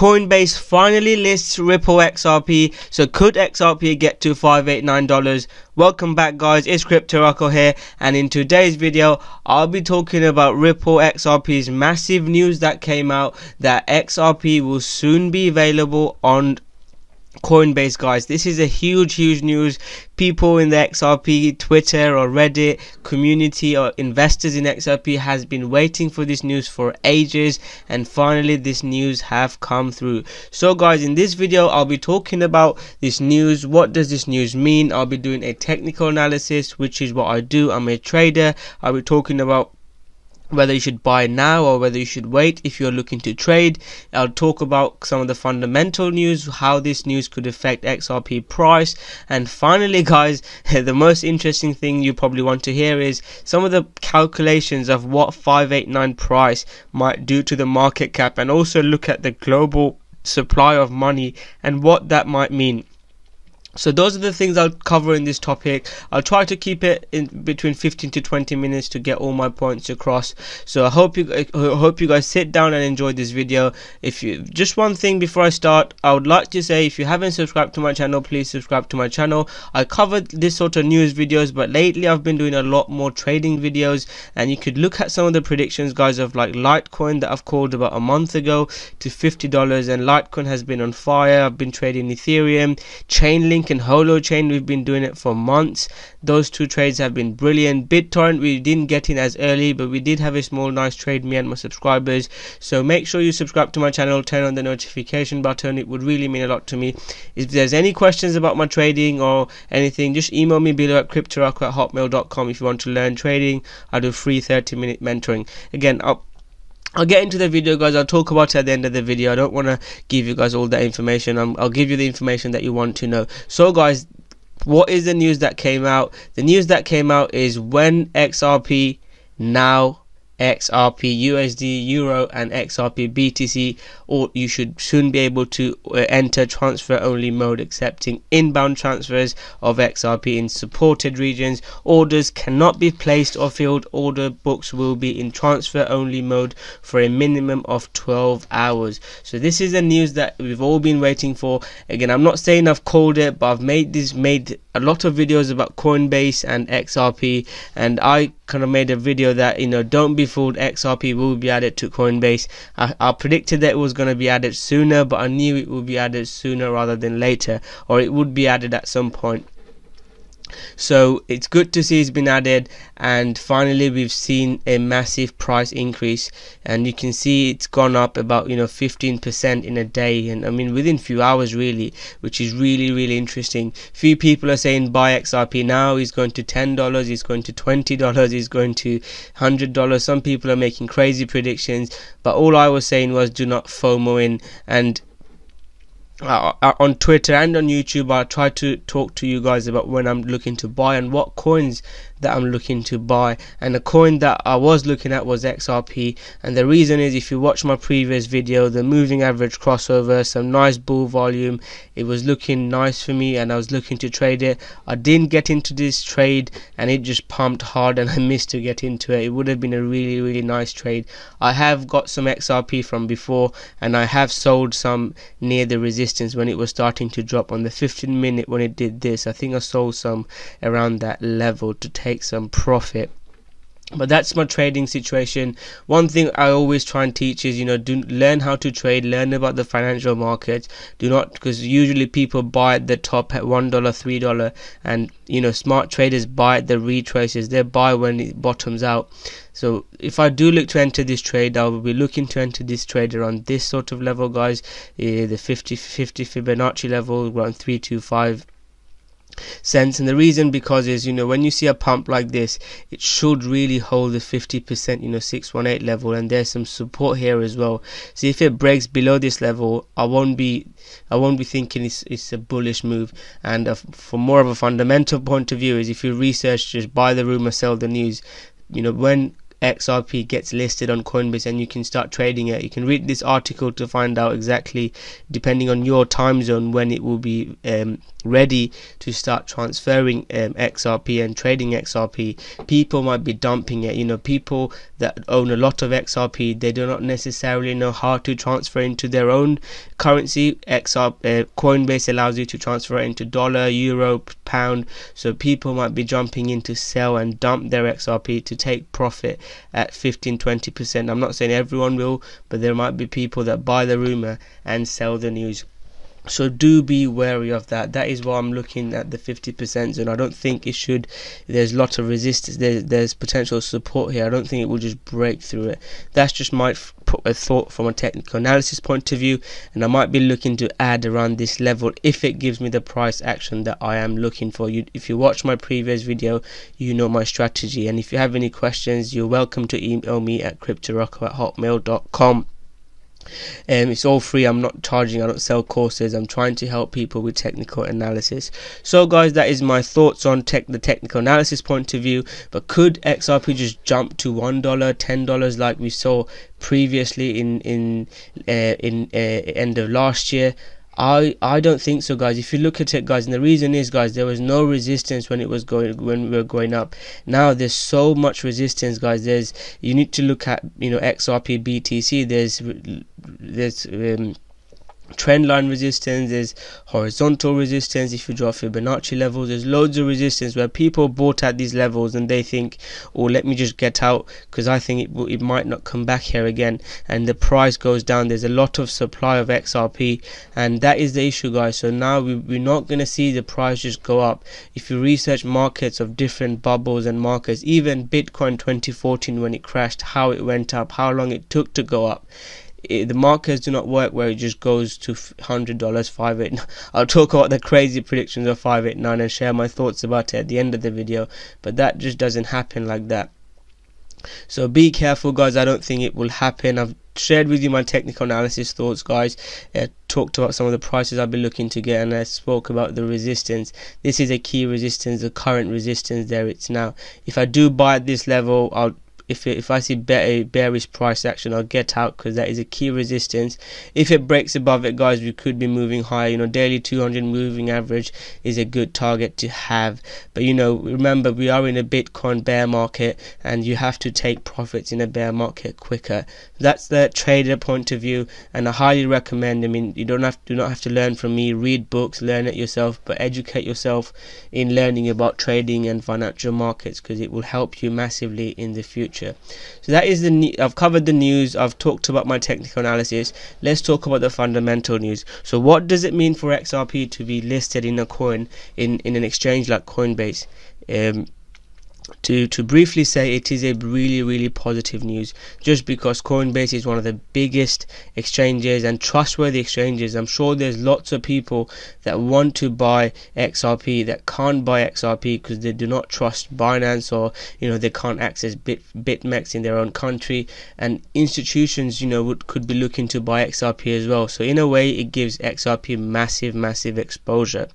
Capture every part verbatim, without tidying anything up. Coinbase finally lists Ripple X R P, so could X R P get to five eighty-nine dollars? Welcome back guys, it's CryptoRocco here, and in today's video I'll be talking about Ripple X R P's massive news that came out that X R P will soon be available on Coinbase. Guys, this is a huge huge news. People in the X R P Twitter or Reddit community or investors in X R P has been waiting for this news for ages, and finally this news have come through. So guys, in this video I'll be talking about this news. What does this news mean? I'll be doing a technical analysis, which is what I do. I'm a trader. I'll be talking about whether you should buy now or whether you should wait if you're looking to trade. I'll talk about some of the fundamental news, how this news could affect X R P price, and finally guys, the most interesting thing you probably want to hear is some of the calculations of what five eighty-nine price might do to the market cap, and also look at the global supply of money and what that might mean. So those are the things I'll cover in this topic. I'll try to keep it in between fifteen to twenty minutes to get all my points across. So I hope you I hope you guys sit down and enjoy this video. If you just one thing before I start, I would like to say if you haven't subscribed to my channel, please subscribe to my channel. I covered this sort of news videos, but lately I've been doing a lot more trading videos, and you could look at some of the predictions guys of like Litecoin that I've called about a month ago to fifty dollars, and Litecoin has been on fire. I've been trading Ethereum, Chainlink and Holochain, we've been doing it for months. Those two trades have been brilliant. BitTorrent we didn't get in as early, but we did have a small nice trade, me and my subscribers. So make sure you subscribe to my channel, turn on the notification button, it would really mean a lot to me. If there's any questions about my trading or anything, just email me below at cryptorocco at hotmail dot com if you want to learn trading. I do free thirty minute mentoring. Again, up I'll get into the video guys, I'll talk about it at the end of the video. I don't want to give you guys all that information. I'm, I'll give you the information that you want to know. So guys, what is the news that came out? The news that came out is when X R P, now X R P U S D, Euro and X R P B T C, or you should soon be able to enter transfer only mode, accepting inbound transfers of X R P in supported regions. Orders cannot be placed or filled. Order books will be in transfer only mode for a minimum of twelve hours. So this is the news that we've all been waiting for. Again, I'm not saying I've called it, but I've made this made a lot of videos about Coinbase and X R P, and I kind of made a video that, you know, don't be fooled, X R P will be added to Coinbase. I, I predicted that it was going to be added sooner, but I knew it would be added sooner rather than later, or it would be added at some point. So it's good to see it's been added, and finally we've seen a massive price increase, and you can see it's gone up about, you know, fifteen percent in a day, and I mean within few hours really, which is really really interesting. Few people are saying buy X R P now, he's going to ten dollars, he's going to twenty dollars, he's going to one hundred dollars. Some people are making crazy predictions, but all I was saying was do not FOMO in, and Uh, on Twitter and on YouTube I try to talk to you guys about when I'm looking to buy and what coins that I'm looking to buy, and the coin that I was looking at was X R P. And the reason is, if you watch my previous video, the moving average crossover, some nice bull volume, it was looking nice for me and I was looking to trade it. I didn't get into this trade and it just pumped hard and I missed to get into it. It would have been a really really nice trade. I have got some X R P from before, and I have sold some near the resistance when it was starting to drop on the fifteen minute. When it did this, I think I sold some around that level to take some profit. But that's my trading situation. One thing I always try and teach is, you know, do learn how to trade, learn about the financial markets. Do not, because usually people buy at the top at one dollar, three dollars, and you know, smart traders buy at the retraces. They buy when it bottoms out. So if I do look to enter this trade, I will be looking to enter this trade around this sort of level guys, uh, the fifty fifty Fibonacci level, around three two five cents. And the reason because is, you know, when you see a pump like this, it should really hold the fifty percent, you know, six one eight level, and there's some support here as well. So if it breaks below this level, I won't be I won't be thinking it's, it's a bullish move. And uh, from more of a fundamental point of view is, if you research, just buy the rumor, sell the news. You know, when X R P gets listed on Coinbase and you can start trading it. You can read this article to find out exactly, depending on your time zone, when it will be um, ready to start transferring um, X R P and trading X R P. People might be dumping it. You know, people that own a lot of X R P, they do not necessarily know how to transfer into their own currency. X R P, uh, Coinbase allows you to transfer it into dollar, euro, pound. So people might be jumping in to sell and dump their X R P to take profit at fifteen to twenty percent. I'm not saying everyone will, but there might be people that buy the rumor and sell the news. So do be wary of that. That is why I'm looking at the fifty percent zone. I don't think it should. There's lots of resistance. There's, there's potential support here. I don't think it will just break through it. That's just my a thought from a technical analysis point of view, and I might be looking to add around this level if it gives me the price action that I am looking for. You, if you watch my previous video, you know my strategy. And if you have any questions, you're welcome to email me at cryptorocco at hotmail dot com. Um, it's all free. I'm not charging, I don't sell courses. I'm trying to help people with technical analysis. So guys, that is my thoughts on tech, the technical analysis point of view. But could X R P just jump to one dollar, ten dollars like we saw previously in in uh, in uh, end of last year? I, I don't think so, guys. If you look at it, guys, and the reason is, guys, there was no resistance when it was going when we were going up. Now there's so much resistance, guys. There's you need to look at, you know, X R P, B T C. There's there's um, trend line resistance, there's horizontal resistance. If you draw Fibonacci levels, there's loads of resistance where people bought at these levels and they think, oh, let me just get out because I think it, it might not come back here again, and the price goes down. There's a lot of supply of X R P, and that is the issue, guys. So now we, we're not going to see the price just go up. If you research markets of different bubbles and markets, even Bitcoin twenty fourteen, when it crashed, how it went up, how long it took to go up. It, the markets do not work where it just goes to one hundred dollars, five eight nine. I'll talk about the crazy predictions of five eight nine and share my thoughts about it at the end of the video, but that just doesn't happen like that. So be careful, guys. I don't think it will happen. I've shared with you my technical analysis thoughts, guys. Uh, talked about some of the prices I've been looking to get, and I spoke about the resistance. This is a key resistance, the current resistance. There it's now. If I do buy at this level, I'll If, it, if I see better bearish price action, I'll get out because that is a key resistance. If it breaks above it, guys, we could be moving higher. You know, daily two hundred moving average is a good target to have. But, you know, remember, we are in a Bitcoin bear market, and you have to take profits in a bear market quicker. That's the trader point of view, and I highly recommend. I mean, you don't have to, do not have to learn from me. Read books, learn it yourself, but educate yourself in learning about trading and financial markets because it will help you massively in the future. So that is the I've covered the news. I've talked about my technical analysis. Let's talk about the fundamental news. So what does it mean for X R P to be listed in a coin in in an exchange like Coinbase? Um, To, to briefly say, it is a really, really positive news, just because Coinbase is one of the biggest exchanges and trustworthy exchanges. I'm sure there's lots of people that want to buy X R P that can't buy X R P because they do not trust Binance, or, you know, they can't access Bit, BitMEX in their own country, and institutions, you know, would, could be looking to buy X R P as well. So in a way, it gives X R P massive, massive exposure.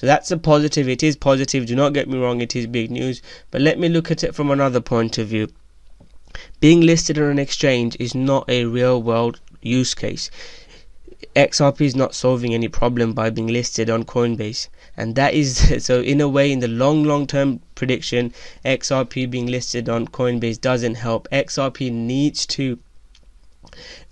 So that's a positive. It is positive, do not get me wrong, it is big news. But let me look at it from another point of view. Being listed on an exchange is not a real world use case. X R P is not solving any problem by being listed on Coinbase, and that is so in a way, in the long long term prediction, X R P being listed on Coinbase doesn't help. X R P needs to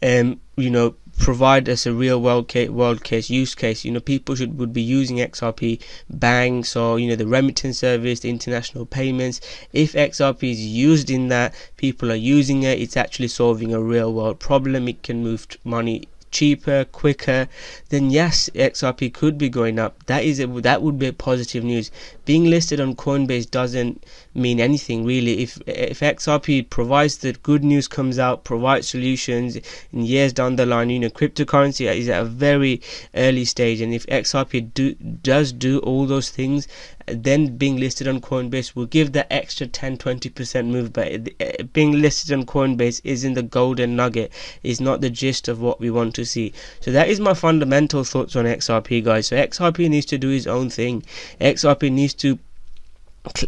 um you know provide us a real world case, world case use case. You know, people should would be using X R P, banks, or, you know, the remittance service, the international payments. If X R P is used in that, people are using it, it's actually solving a real world problem. It can move money cheaper, quicker, then yes, X R P could be going up. That is a, that would be a positive news. Being listed on Coinbase doesn't mean anything really. If if X R P provides that good news comes out, provides solutions in years down the line, you know, cryptocurrency is at a very early stage, and if X R P do, does do all those things, then being listed on Coinbase will give that extra ten to twenty percent move. But being listed on Coinbase isn't the golden nugget. It's not the gist of what we want to see. So that is my fundamental thoughts on X R P, guys. So X R P needs to do his own thing. X R P needs to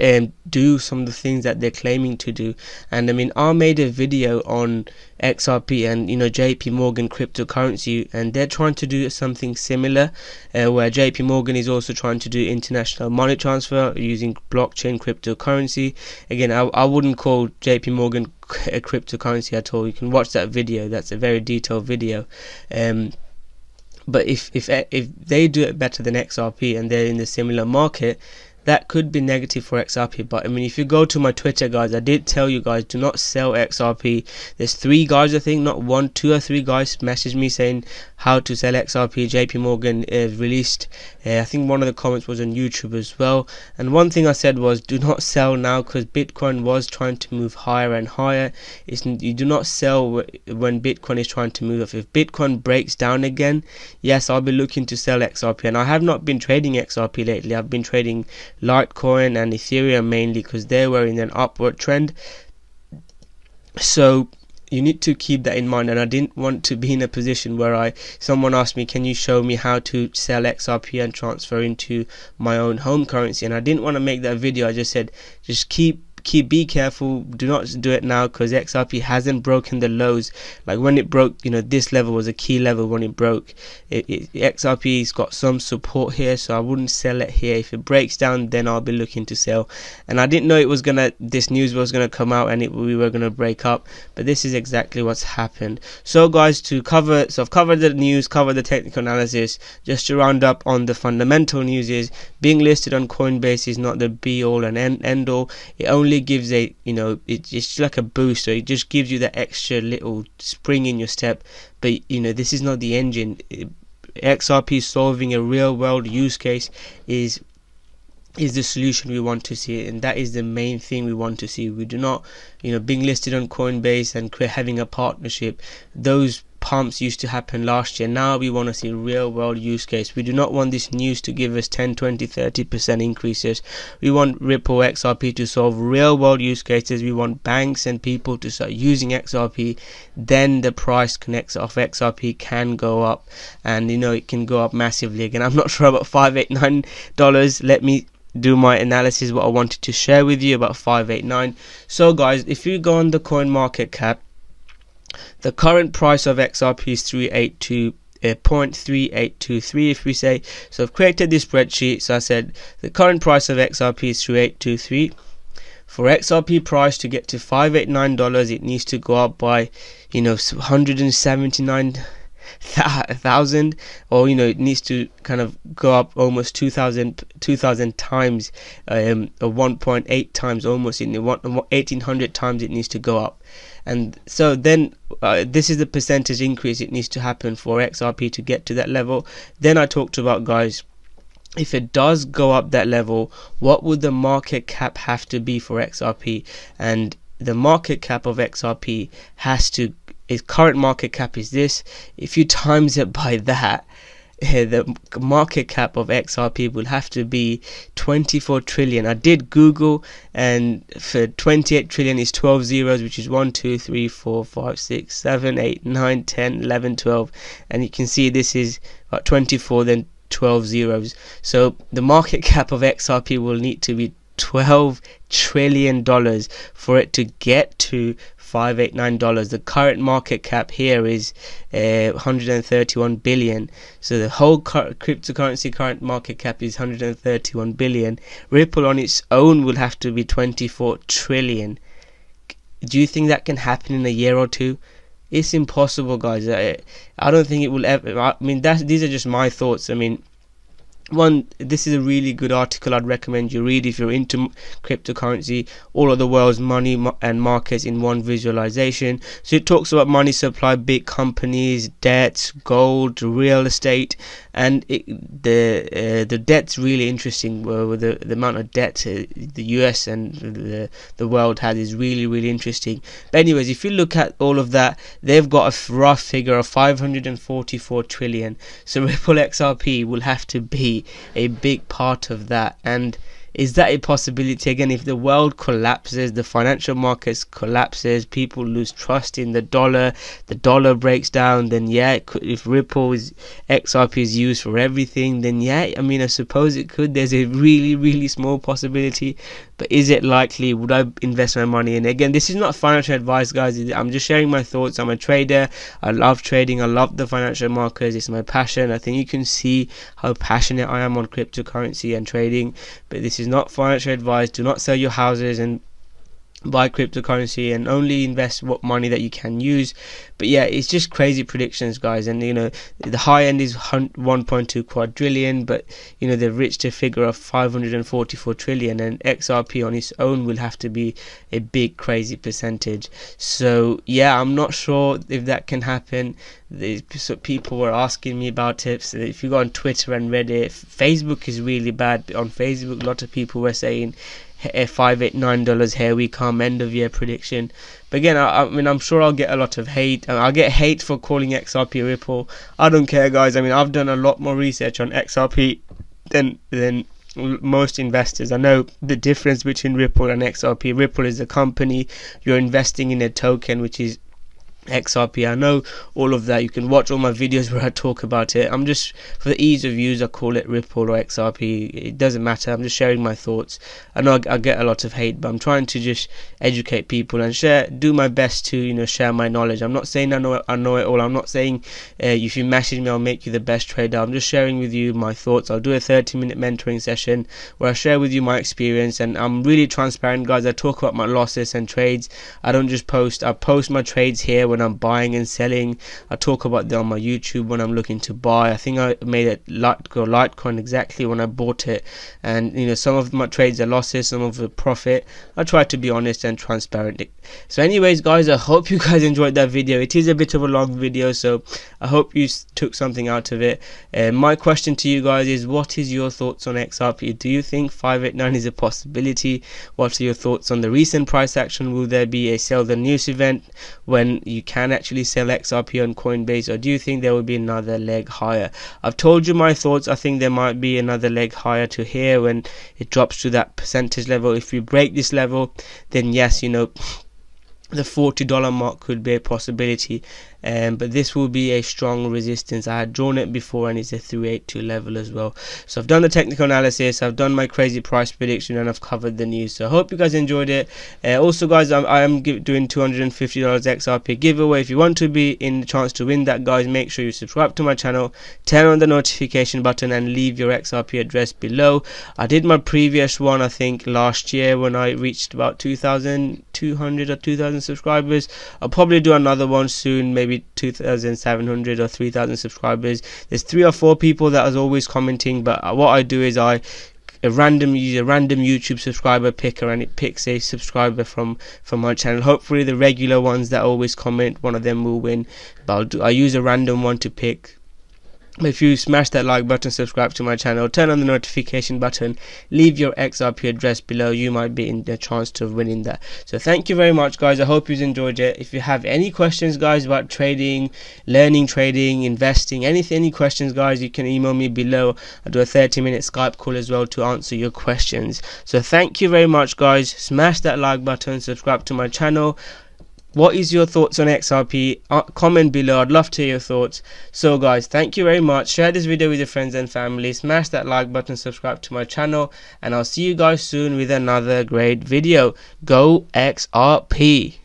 um, do some of the things that they're claiming to do. And I mean, I made a video on X R P and, you know, J P. Morgan cryptocurrency, and they're trying to do something similar, uh, where J P. Morgan is also trying to do international money transfer using blockchain cryptocurrency. Again, I, I wouldn't call J P. Morgan a cryptocurrency at all. You can watch that video, that's a very detailed video. Um, but if, if, if they do it better than X R P and they're in the similar market, that could be negative for X R P. But I mean, if you go to my Twitter, guys, I did tell you guys, do not sell X R P. There's three guys, I think, not one, two or three guys messaged me saying how to sell X R P. J P. Morgan uh, released, uh, I think one of the comments was on YouTube as well. And one thing I said was, do not sell now, because Bitcoin was trying to move higher and higher. It's, you do not sell when Bitcoin is trying to move up. If Bitcoin breaks down again, yes, I'll be looking to sell X R P. And I have not been trading X R P lately. I've been trading Litecoin and Ethereum mainly, because they were in an upward trend. So you need to keep that in mind. And I didn't want to be in a position where I someone asked me, can you show me how to sell X R P and transfer into my own home currency? And I didn't want to make that video. I just said, just keep keep be careful, do not do it now, because X R P hasn't broken the lows. Like when it broke, you know, this level was a key level when it broke. It, it, X R P's got some support here, so I wouldn't sell it here. If it breaks down, then I'll be looking to sell. And I didn't know it was gonna, this news was gonna come out and it, we were gonna break up, but this is exactly what's happened. So guys, to cover, so I've covered the news, covered the technical analysis. Just to round up on the fundamental news, is being listed on Coinbase is not the be all and end, end all. It only gives a, you know, it, it's like a boost, so it just gives you that extra little spring in your step. But you know, this is not the engine. It, X R P solving a real world use case is is the solution we want to see, and that is the main thing we want to see. We do not, you know, being listed on Coinbase and having a partnership, those pumps used to happen last year. Now we want to see real world use case. We do not want this news to give us ten, twenty, thirty percent increases. We want Ripple X R P to solve real world use cases. We want banks and people to start using X R P. Then the price connects off X R P can go up, and you know, it can go up massively. Again, I'm not sure about five eighty-nine dollars. Let me do my analysis, what I wanted to share with you about five eighty-nine. So guys, if you go on the coin market cap, the current price of X R P is three eighty-two, uh, zero point three eight two three, if we say. So I've created this spreadsheet. So I said the current price of X R P is three eight two three. For X R P price to get to five eighty-nine dollars, it needs to go up by, you know, one hundred seventy-nine thousand, or you know, it needs to kind of go up almost two thousand times, um, or one point eight times almost, in eighteen hundred times it needs to go up. And so then uh, this is the percentage increase it needs to happen for X R P to get to that level. Then I talked about, guys, if it does go up that level, what would the market cap have to be for X R P? And the market cap of X R P has to, its current market cap is this. If you times it by that, the market cap of X R P will have to be twenty-four trillion. I did Google, and for twenty-eight trillion is twelve zeros, which is one, two, three, four, five, six, seven, eight, nine, ten, eleven, twelve. And you can see this is about twenty-four, then twelve zeros. So the market cap of X R P will need to be twelve trillion dollars for it to get to five eighty-nine dollars. The current market cap here is uh, one hundred thirty-one billion. So the whole cryptocurrency current market cap is one hundred thirty-one billion. Ripple on its own will have to be twenty-four trillion. Do you think that can happen in a year or two? It's impossible, guys. I, I don't think it will ever. I mean, that's, these are just my thoughts. I mean, one, this is a really good article I'd recommend you read if you're into cryptocurrency, all of the world's money mo and markets in one visualization. So it talks about money supply, big companies, debts, gold, real estate, and it, the uh, the debt's really interesting. Well, the, the amount of debt uh, the U S and the, the world has is really, really interesting. But anyways, if you look at all of that, they've got a rough figure of five hundred forty-four trillion. So Ripple X R P will have to be a big part of that. And Is that a possibility? Again, if the world collapses, the financial markets collapses, people lose trust in the dollar, the dollar breaks down, then yeah, it could, if Ripple is, X R P is used for everything, then yeah, I mean, I suppose it could. There's a really, really small possibility, but is it likely? Would I invest my money in? Again, this is not financial advice, guys. I'm just sharing my thoughts. I'm a trader. I love trading. I love the financial markets. It's my passion. I think you can see how passionate I am on cryptocurrency and trading, but this is not financial advice. Do not sell your houses and buy cryptocurrency, and only invest what money that you can use. But yeah, it's just crazy predictions, guys. And you know, the high end is one point two quadrillion, but you know, they've reached a figure of five hundred forty-four trillion, and X R P on its own will have to be a big crazy percentage. So yeah, I'm not sure if that can happen. The, so people were asking me about tips. If you go on Twitter and Reddit, Facebook is really bad. On Facebook, a lot of people were saying five eight nine dollars, here we come, end of year prediction. But again, I, I mean, I'm sure I'll get a lot of hate. I'll get hate for calling X R P Ripple. I don't care, guys. I mean, I've done a lot more research on X R P than than most investors. I know the difference between Ripple and X R P. Ripple is a company. You're investing in a token, which is X R P. I know all of that. You can watch all my videos where I talk about it. I'm just, for the ease of use, I call it Ripple or X R P. It doesn't matter. I'm just sharing my thoughts. I know I get a lot of hate, but I'm trying to just educate people and share, do my best to, you know, share my knowledge. I'm not saying I know I know it all. I'm not saying uh, if you message me, I'll make you the best trader. I'm just sharing with you my thoughts. I'll do a thirty minute mentoring session where I share with you my experience, and I'm really transparent, guys. I talk about my losses and trades. I don't just post. I post my trades here when I'm buying and selling. I talk about that on my YouTube when I'm looking to buy. I think I made a Litecoin exactly when I bought it, and you know, some of my trades are losses, some of the profit. I try to be honest and transparent. So anyways, guys, I hope you guys enjoyed that video. It is a bit of a long video, so I hope you took something out of it. And uh, my question to you guys is, what is your thoughts on X R P? Do you think five eight nine is a possibility? What are your thoughts on the recent price action? Will there be a sell the news event when you You can actually sell X R P on Coinbase, or do you think there will be another leg higher? I've told you my thoughts. I think there might be another leg higher to here when it drops to that percentage level. If we break this level, then yes, you know, the forty dollar mark could be a possibility, um, but this will be a strong resistance. I had drawn it before, and it's a three eighty-two level as well. So I've done the technical analysis, I've done my crazy price prediction, and I've covered the news. So I hope you guys enjoyed it. Uh, also, guys, I'm, I am give, doing two hundred fifty dollars X R P giveaway. If you want to be in the chance to win that, guys, make sure you subscribe to my channel, turn on the notification button, and leave your X R P address below. I did my previous one, I think, last year when I reached about two thousand two hundred or two thousand subscribers. I'll probably do another one soon, maybe two thousand seven hundred or three thousand subscribers. There's three or four people that are always commenting, but what I do is I a random user, random YouTube subscriber picker, and it picks a subscriber from from my channel. Hopefully the regular ones that always comment, one of them will win, but I'll do, I use a random one to pick. If you smash that like button, subscribe to my channel, turn on the notification button, leave your X R P address below, you might be in the chance to winning that. So thank you very much, guys. I hope you've enjoyed it. If you have any questions, guys, about trading, learning trading, investing, anything, any questions, guys, you can email me below. I do a thirty minute Skype call as well to answer your questions. So thank you very much, guys. Smash that like button, subscribe to my channel. What is your thoughts on X R P? Uh, comment below. I'd love to hear your thoughts. So guys, thank you very much. Share this video with your friends and family. Smash that like button, subscribe to my channel, and I'll see you guys soon with another great video. Go X R P.